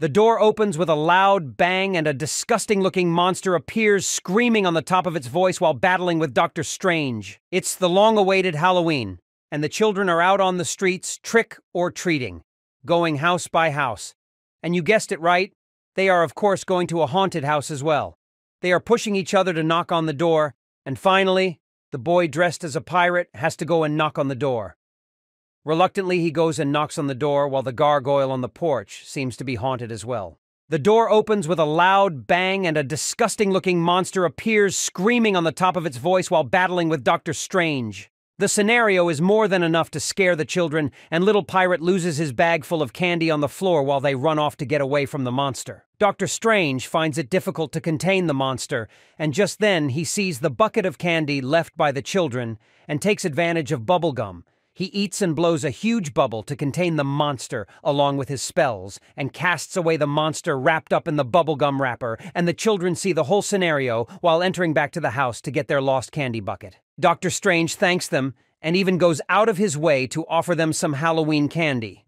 The door opens with a loud bang and a disgusting-looking monster appears, screaming on the top of its voice while battling with Doctor Strange. It's the long-awaited Halloween, and the children are out on the streets, trick or treating, going house by house. And you guessed it right, they are of course going to a haunted house as well. They are pushing each other to knock on the door, and finally, the boy dressed as a pirate has to go and knock on the door. Reluctantly, he goes and knocks on the door while the gargoyle on the porch seems to be haunted as well. The door opens with a loud bang and a disgusting-looking monster appears, screaming on the top of its voice while battling with Doctor Strange. The scenario is more than enough to scare the children, and Little Pirate loses his bag full of candy on the floor while they run off to get away from the monster. Doctor Strange finds it difficult to contain the monster, and just then he sees the bucket of candy left by the children and takes advantage of bubblegum. He eats and blows a huge bubble to contain the monster along with his spells and casts away the monster wrapped up in the bubblegum wrapper, and the children see the whole scenario while entering back to the house to get their lost candy bucket. Doctor Strange thanks them and even goes out of his way to offer them some Halloween candy.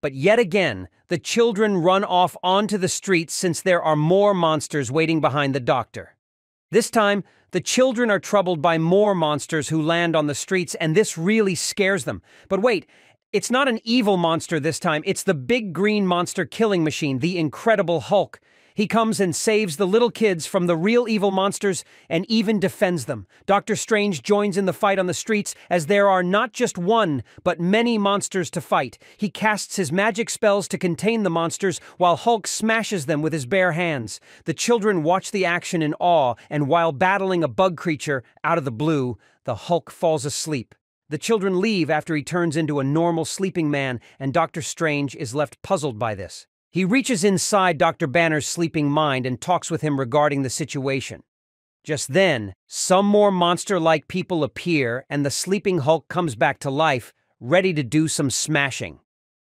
But yet again, the children run off onto the streets since there are more monsters waiting behind the doctor. This time, the children are troubled by more monsters who land on the streets, and this really scares them. But wait, it's not an evil monster this time. It's the big green monster killing machine, the Incredible Hulk. He comes and saves the little kids from the real evil monsters and even defends them. Doctor Strange joins in the fight on the streets as there are not just one, but many monsters to fight. He casts his magic spells to contain the monsters while Hulk smashes them with his bare hands. The children watch the action in awe, and while battling a bug creature out of the blue, the Hulk falls asleep. The children leave after he turns into a normal sleeping man, and Doctor Strange is left puzzled by this. He reaches inside Dr. Banner's sleeping mind and talks with him regarding the situation. Just then, some more monster-like people appear and the sleeping Hulk comes back to life, ready to do some smashing.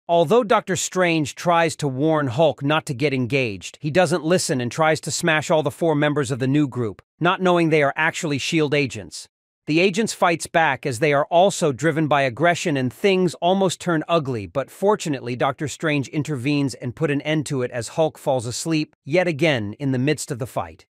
Although Doctor Strange tries to warn Hulk not to get engaged, he doesn't listen and tries to smash all the four members of the new group, not knowing they are actually SHIELD agents. The agents fight back as they are also driven by aggression and things almost turn ugly, but fortunately Doctor Strange intervenes and puts an end to it as Hulk falls asleep, yet again in the midst of the fight.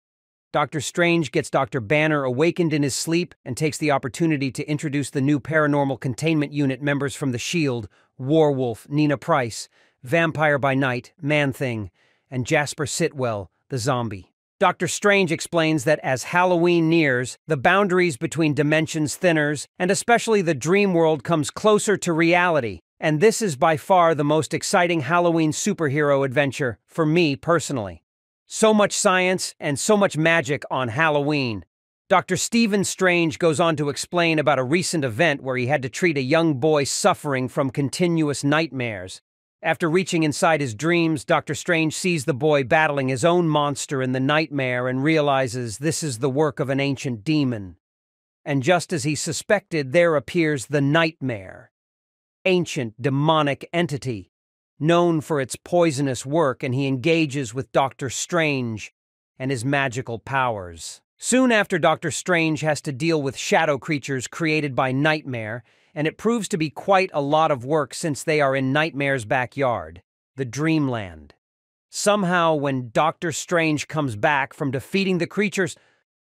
Doctor Strange gets Dr. Banner awakened in his sleep and takes the opportunity to introduce the new paranormal containment unit members from the SHIELD, Warwolf, Nina Price, Vampire by Night, Man-Thing, and Jasper Sitwell, the zombie. Doctor Strange explains that as Halloween nears, the boundaries between dimensions thins, and especially the dream world comes closer to reality, and this is by far the most exciting Halloween superhero adventure, for me personally. So much science and so much magic on Halloween. Dr. Stephen Strange goes on to explain about a recent event where he had to treat a young boy suffering from continuous nightmares. After reaching inside his dreams, Doctor Strange sees the boy battling his own monster in the nightmare and realizes this is the work of an ancient demon. And just as he suspected, there appears the Nightmare, ancient demonic entity, known for its poisonous work, and he engages with Doctor Strange and his magical powers. Soon after, Doctor Strange has to deal with shadow creatures created by Nightmare, and it proves to be quite a lot of work since they are in Nightmare's backyard, the Dreamland. Somehow, when Doctor Strange comes back from defeating the creatures,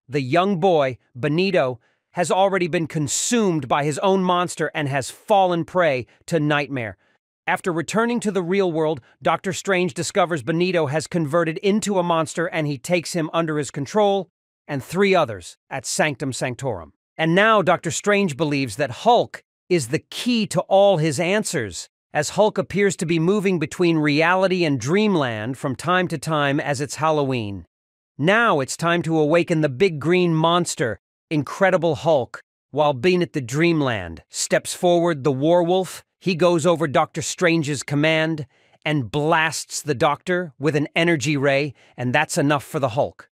the young boy, Benito, has already been consumed by his own monster and has fallen prey to Nightmare. After returning to the real world, Doctor Strange discovers Benito has converted into a monster and he takes him under his control and three others at Sanctum Sanctorum. And now Doctor Strange believes that Hulk is the key to all his answers, as Hulk appears to be moving between reality and dreamland from time to time as it's Halloween. Now it's time to awaken the big green monster, Incredible Hulk, while being at the dreamland. Steps forward the Warwolf, he goes over Doctor Strange's command and blasts the doctor with an energy ray, and that's enough for the Hulk.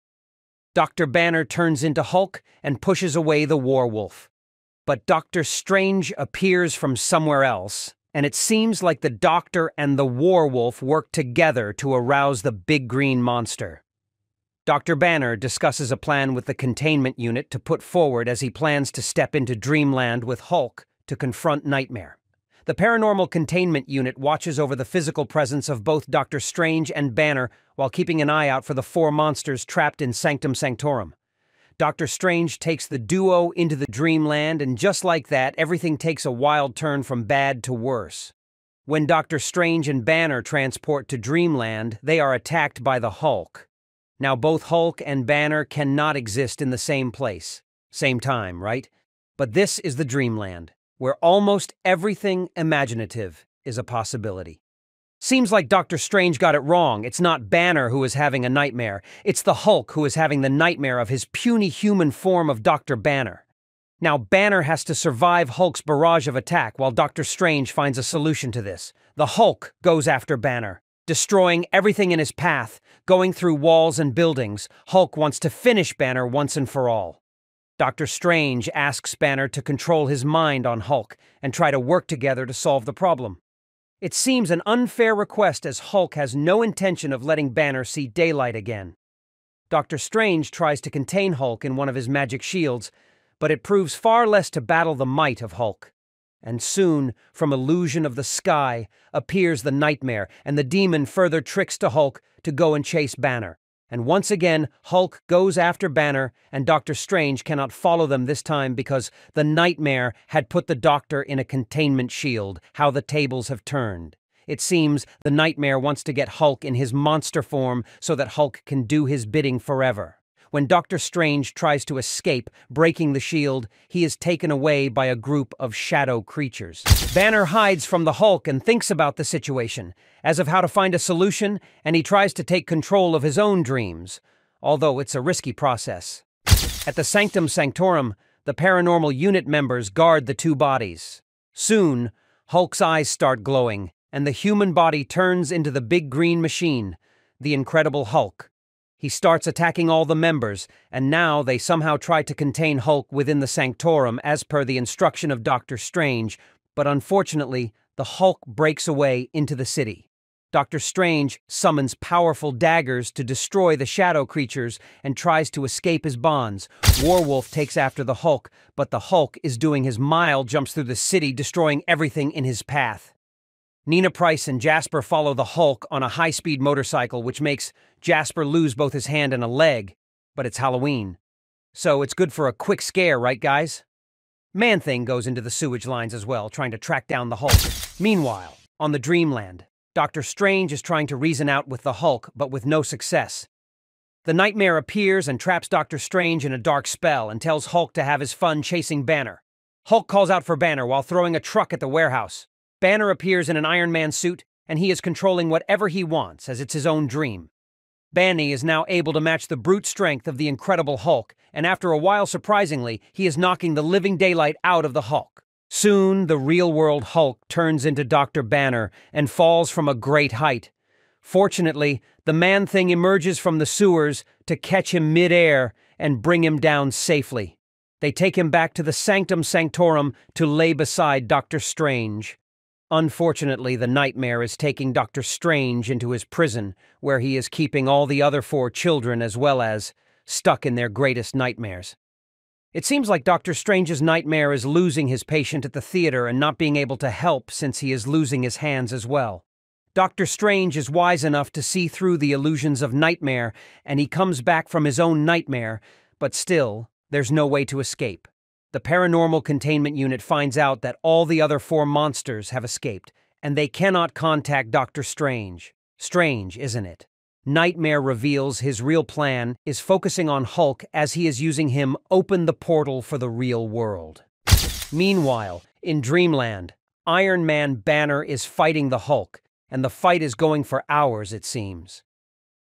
Dr. Banner turns into Hulk and pushes away the Warwolf. But Doctor Strange appears from somewhere else, and it seems like the Doctor and the Warwolf work together to arouse the big green monster. Dr. Banner discusses a plan with the containment unit to put forward as he plans to step into Dreamland with Hulk to confront Nightmare. The Paranormal Containment Unit watches over the physical presence of both Doctor Strange and Banner while keeping an eye out for the four monsters trapped in Sanctum Sanctorum. Doctor Strange takes the duo into the dreamland, and just like that, everything takes a wild turn from bad to worse. When Doctor Strange and Banner transport to dreamland, they are attacked by the Hulk. Now both Hulk and Banner cannot exist in the same place. Same time, right? But this is the dreamland, where almost everything imaginative is a possibility. Seems like Doctor Strange got it wrong. It's not Banner who is having a nightmare. It's the Hulk who is having the nightmare of his puny human form of Dr. Banner. Now Banner has to survive Hulk's barrage of attack while Doctor Strange finds a solution to this. The Hulk goes after Banner, destroying everything in his path, going through walls and buildings. Hulk wants to finish Banner once and for all. Doctor Strange asks Banner to control his mind on Hulk and try to work together to solve the problem. It seems an unfair request, as Hulk has no intention of letting Banner see daylight again. Doctor Strange tries to contain Hulk in one of his magic shields, but it proves far less to battle the might of Hulk. And soon, from illusion of the sky, appears the Nightmare, and the demon further tricks to Hulk to go and chase Banner. And once again, Hulk goes after Banner, and Doctor Strange cannot follow them this time because the Nightmare had put the Doctor in a containment shield. How the tables have turned. It seems the Nightmare wants to get Hulk in his monster form so that Hulk can do his bidding forever. When Doctor Strange tries to escape, breaking the shield, he is taken away by a group of shadow creatures. Banner hides from the Hulk and thinks about the situation, as of how to find a solution, and he tries to take control of his own dreams, although it's a risky process. At the Sanctum Sanctorum, the paranormal unit members guard the two bodies. Soon, Hulk's eyes start glowing, and the human body turns into the big green machine, the Incredible Hulk. He starts attacking all the members, and now they somehow try to contain Hulk within the Sanctorum as per the instruction of Doctor Strange, but unfortunately, the Hulk breaks away into the city. Doctor Strange summons powerful daggers to destroy the shadow creatures and tries to escape his bonds. Warwolf takes after the Hulk, but the Hulk is doing his mile jumps through the city, destroying everything in his path. Nina Price and Jasper follow the Hulk on a high-speed motorcycle, which makes Jasper lose both his hand and a leg, but it's Halloween, so it's good for a quick scare, right guys? Man-Thing goes into the sewage lines as well, trying to track down the Hulk. Meanwhile, on the Dreamland, Doctor Strange is trying to reason out with the Hulk, but with no success. The Nightmare appears and traps Doctor Strange in a dark spell and tells Hulk to have his fun chasing Banner. Hulk calls out for Banner while throwing a truck at the warehouse. Banner appears in an Iron Man suit, and he is controlling whatever he wants, as it's his own dream. Banny is now able to match the brute strength of the Incredible Hulk, and after a while, surprisingly, he is knocking the living daylight out of the Hulk. Soon, the real-world Hulk turns into Dr. Banner and falls from a great height. Fortunately, the Man-Thing emerges from the sewers to catch him mid-air and bring him down safely. They take him back to the Sanctum Sanctorum to lay beside Doctor Strange. Unfortunately, the Nightmare is taking Doctor Strange into his prison, where he is keeping all the other four children as well, as stuck in their greatest nightmares. It seems like Doctor Strange's nightmare is losing his patient at the theater and not being able to help, since he is losing his hands as well. Doctor Strange is wise enough to see through the illusions of Nightmare, and he comes back from his own nightmare, but still, there's no way to escape. The Paranormal Containment Unit finds out that all the other four monsters have escaped, and they cannot contact Doctor Strange. Strange, isn't it? Nightmare reveals his real plan is focusing on Hulk, as he is using him open the portal for the real world. Meanwhile, in Dreamland, Iron Man Banner is fighting the Hulk, and the fight is going for hours, it seems.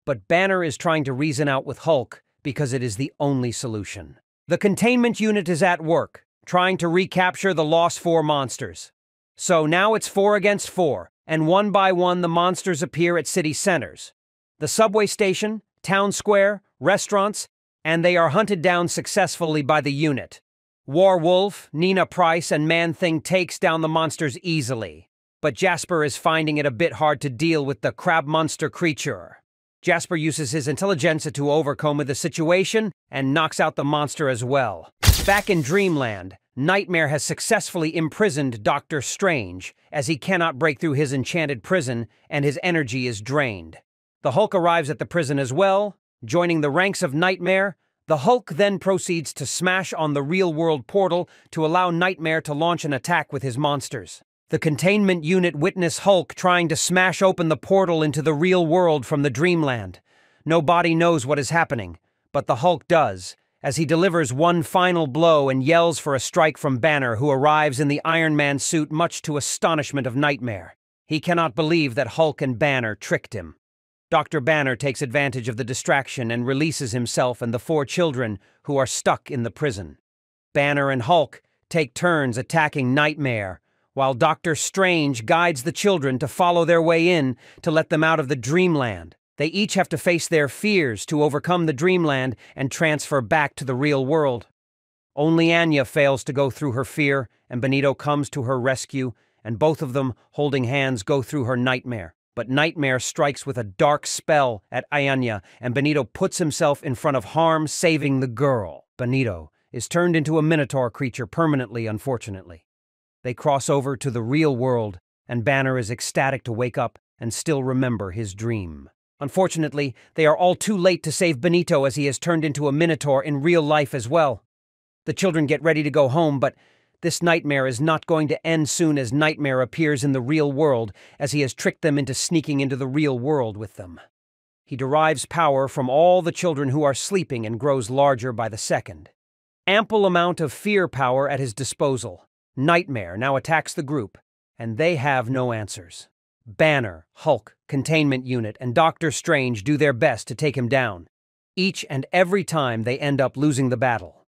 But Banner is trying to reason out with Hulk because it is the only solution. The containment unit is at work, trying to recapture the lost four monsters. So now it's 4 against 4, and one by one the monsters appear at city centers. The subway station, town square, restaurants, and they are hunted down successfully by the unit. Warwolf, Nina Price, and Man-Thing takes down the monsters easily. But Jasper is finding it a bit hard to deal with the crab monster creature. Jasper uses his intelligentsia to overcome the situation and knocks out the monster as well. Back in Dreamland, Nightmare has successfully imprisoned Doctor Strange, as he cannot break through his enchanted prison and his energy is drained. The Hulk arrives at the prison as well, joining the ranks of Nightmare. The Hulk then proceeds to smash on the real-world portal to allow Nightmare to launch an attack with his monsters. The containment unit witness Hulk trying to smash open the portal into the real world from the dreamland. Nobody knows what is happening, but the Hulk does, as he delivers one final blow and yells for a strike from Banner, who arrives in the Iron Man suit much to astonishment of Nightmare. He cannot believe that Hulk and Banner tricked him. Dr. Banner takes advantage of the distraction and releases himself and the four children who are stuck in the prison. Banner and Hulk take turns attacking Nightmare, while Doctor Strange guides the children to follow their way in to let them out of the dreamland. They each have to face their fears to overcome the dreamland and transfer back to the real world. Only Anya fails to go through her fear, and Benito comes to her rescue, and both of them, holding hands, go through her nightmare. But Nightmare strikes with a dark spell at Anya, and Benito puts himself in front of harm, saving the girl. Benito is turned into a Minotaur creature permanently, unfortunately. They cross over to the real world, and Banner is ecstatic to wake up and still remember his dream. Unfortunately, they are all too late to save Benito, as he has turned into a Minotaur in real life as well. The children get ready to go home, but this nightmare is not going to end soon, as Nightmare appears in the real world, as he has tricked them into sneaking into the real world with them. He derives power from all the children who are sleeping and grows larger by the second. Ample amount of fear power at his disposal. Nightmare now attacks the group, and they have no answers. Banner, Hulk, Containment Unit, and Doctor Strange do their best to take him down. Each and every time they end up losing the battle.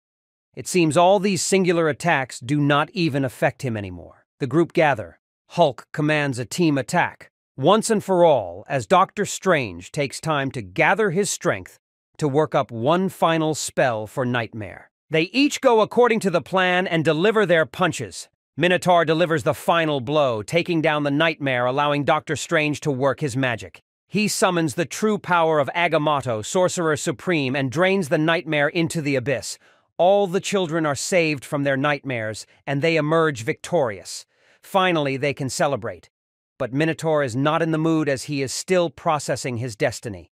It seems all these singular attacks do not even affect him anymore. The group gather. Hulk commands a team attack, once and for all, as Doctor Strange takes time to gather his strength to work up one final spell for Nightmare. They each go according to the plan and deliver their punches. Minotaur delivers the final blow, taking down the Nightmare, allowing Doctor Strange to work his magic. He summons the true power of Agamotto, Sorcerer Supreme, and drains the Nightmare into the abyss. All the children are saved from their nightmares, and they emerge victorious. Finally, they can celebrate. But Minotaur is not in the mood, as he is still processing his destiny.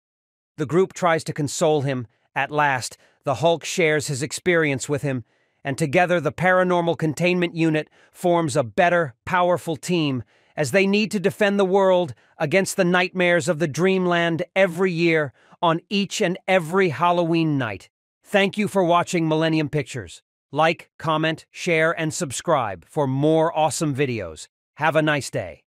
The group tries to console him. At last, the Hulk shares his experience with him, and together the Paranormal Containment Unit forms a better, powerful team, as they need to defend the world against the nightmares of the Dreamland every year, on each and every Halloween night. Thank you for watching Millennium Pictures. Like, comment, share, and subscribe for more awesome videos. Have a nice day.